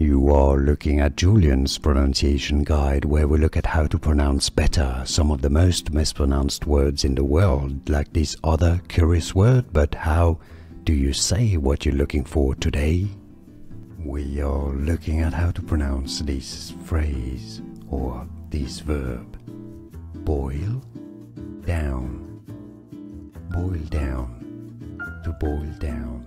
You are looking at Julian's pronunciation guide, where we look at how to pronounce better some of the most mispronounced words in the world, like this other curious word. But how do you say what you're looking for today? We are looking at how to pronounce this phrase or this verb. Boil down. Boil down. To boil down.